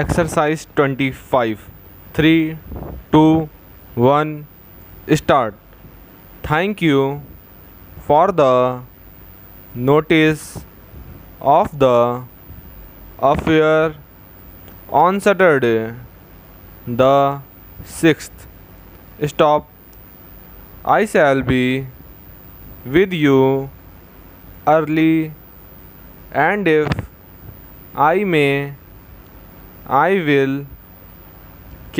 Exercise 25 3, 2, 1 start. Thank you for the notice of the affair on Saturday the 6th. Stop. I shall be with you early, and if I may, I will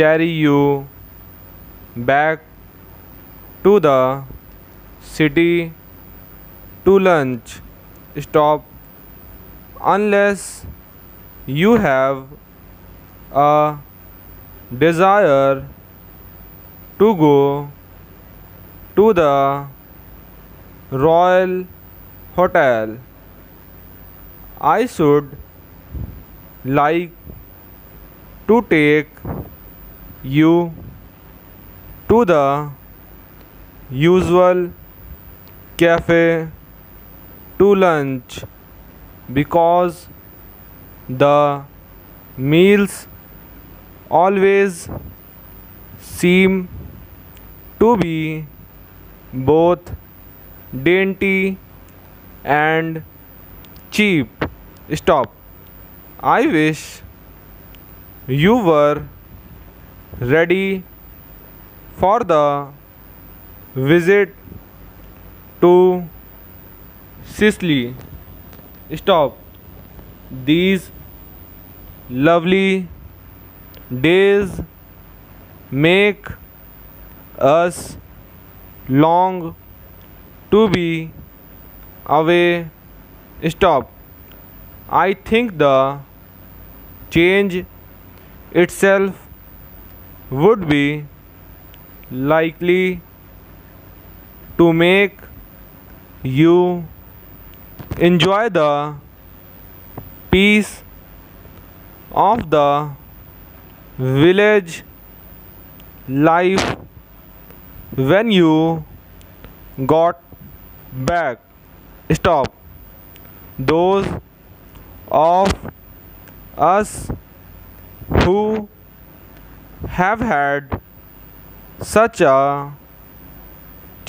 carry you back to the city to lunch. Stop. Unless you have a desire to go to the Royal Hotel, I should like to take you to the usual cafe to lunch, because the meals always seem to be both dainty and cheap. Stop. I wish you were ready for the visit to Sicily. Stop. These lovely days make us long to be away. Stop. I think the change itself would be likely to make you enjoy the peace of the village life when you got back. Stop. Those of us who have had such a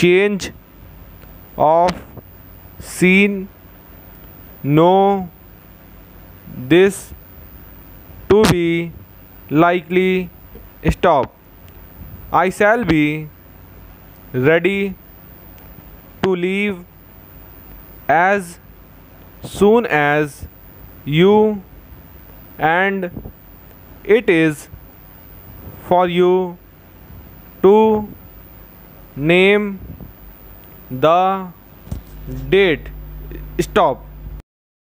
change of scene know this to be likely. Stop. I shall be ready to leave as soon as you, and it is for you to name the date. Stop.